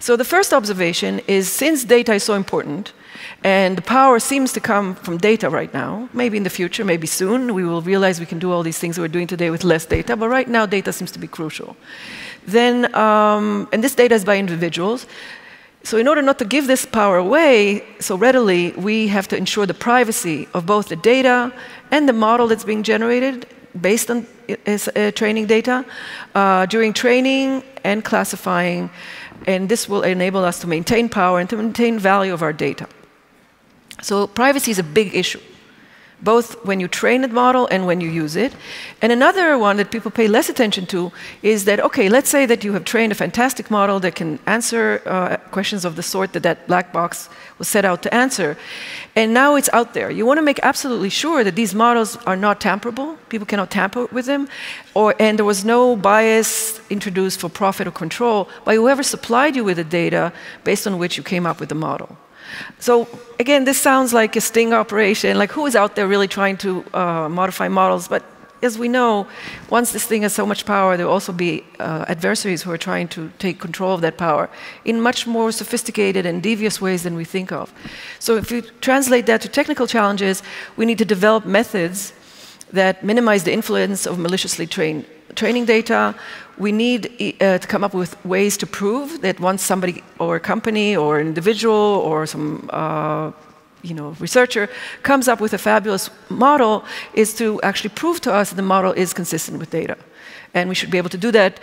So the first observation is, since data is so important, and the power seems to come from data right now, maybe in the future, maybe soon, we will realize we can do all these things we're doing today with less data, but right now data seems to be crucial. Then, and this data is by individuals, so in order not to give this power away so readily, we have to ensure the privacy of both the data and the model that's being generated based on training data during training and classifying, and this will enable us to maintain power and to maintain value of our data. So privacy is a big issue, both when you train the model and when you use it. And another one that people pay less attention to is that, okay, let's say that you have trained a fantastic model that can answer questions of the sort that that black box was set out to answer, and now it's out there. You want to make absolutely sure that these models are not tamperable, people cannot tamper with them, and there was no bias introduced for profit or control by whoever supplied you with the data based on which you came up with the model. So again, this sounds like a sting operation, like who is out there really trying to modify models? But as we know, once this thing has so much power, there will also be adversaries who are trying to take control of that power in much more sophisticated and devious ways than we think of. So if you translate that to technical challenges, we need to develop methods that minimize the influence of maliciously trained training data. We need to come up with ways to prove that once somebody or a company or an individual or some researcher comes up with a fabulous model, is to actually prove to us that the model is consistent with data. And we should be able to do that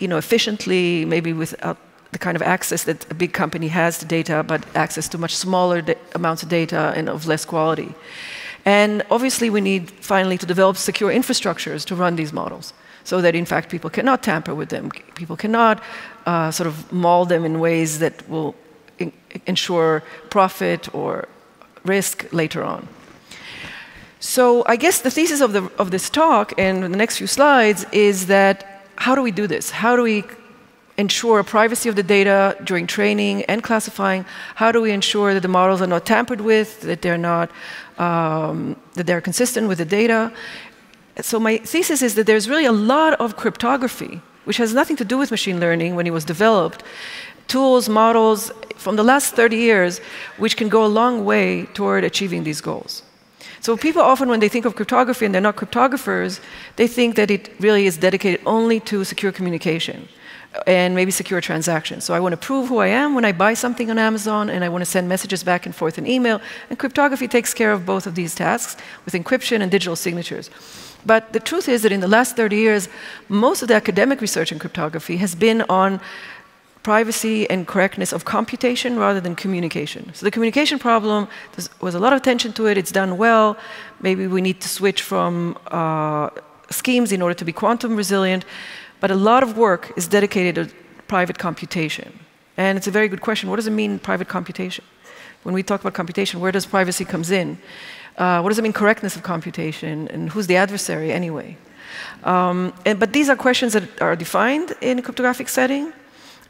efficiently, maybe without the kind of access that a big company has to data, but access to much smaller amounts of data and of less quality. And obviously we need finally to develop secure infrastructures to run these models, so that in fact people cannot tamper with them, people cannot sort of maul them in ways that will ensure profit or risk later on. So I guess the thesis of this talk and the next few slides is that how do we do this? How do we ensure privacy of the data during training and classifying? How do we ensure that the models are not tampered with, that they're not that they're consistent with the data? So my thesis is that there's really a lot of cryptography, which has nothing to do with machine learning when it was developed, tools, models from the last 30 years, which can go a long way toward achieving these goals. So people often, when they think of cryptography and they're not cryptographers, they think that it really is dedicated only to secure communication and maybe secure transactions. So I want to prove who I am when I buy something on Amazon, and I want to send messages back and forth in email, and cryptography takes care of both of these tasks with encryption and digital signatures. But the truth is that in the last 30 years, most of the academic research in cryptography has been on privacy and correctness of computation rather than communication. So the communication problem, there was a lot of attention to it, it's done well. Maybe we need to switch from schemes in order to be quantum resilient. But a lot of work is dedicated to private computation. And it's a very good question. What does it mean, private computation? When we talk about computation, where does privacy comes in? What does it mean, correctness of computation? And who's the adversary anyway? But these are questions that are defined in a cryptographic setting.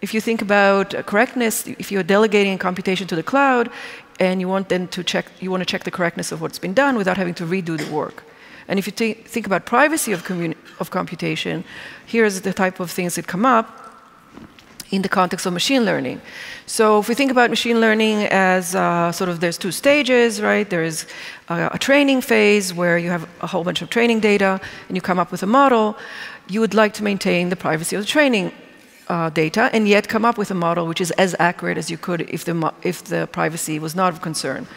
If you think about correctness, if you're delegating computation to the cloud and you want them to check, you want to check the correctness of what's been done without having to redo the work. And if you think about privacy of computation, here's the type of things that come up in the context of machine learning. So if we think about machine learning as sort of there's two stages, right? There is a training phase where you have a whole bunch of training data and you come up with a model. You would like to maintain the privacy of the training data and yet come up with a model which is as accurate as you could if the privacy was not of concern.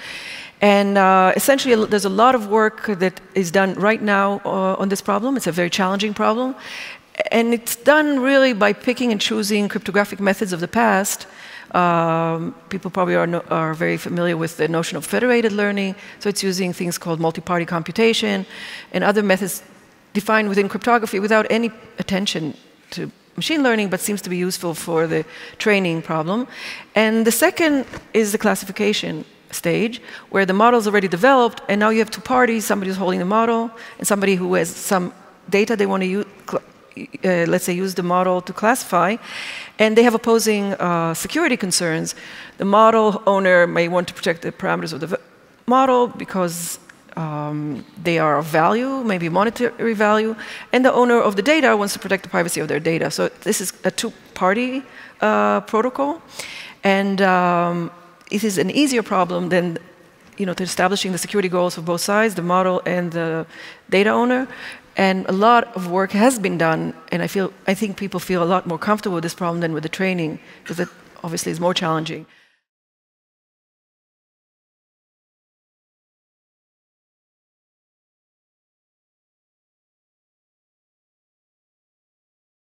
And essentially, there's a lot of work that is done right now on this problem. It's a very challenging problem. And it's done really by picking and choosing cryptographic methods of the past. People probably are very familiar with the notion of federated learning. So it's using things called multi-party computation and other methods defined within cryptography without any attention to machine learning, but seems to be useful for the training problem. And the second is the classification stage, where the model's already developed, and now you have two parties, somebody who's holding the model and somebody who has some data they want to use, let's say use the model to classify, and they have opposing security concerns. The model owner may want to protect the parameters of the model because they are of value, maybe monetary value, and the owner of the data wants to protect the privacy of their data. So this is a two-party protocol. And it is an easier problem than to establishing the security goals of both sides, the model and the data owner. And a lot of work has been done, and I think people feel a lot more comfortable with this problem than with the training, because it obviously is more challenging.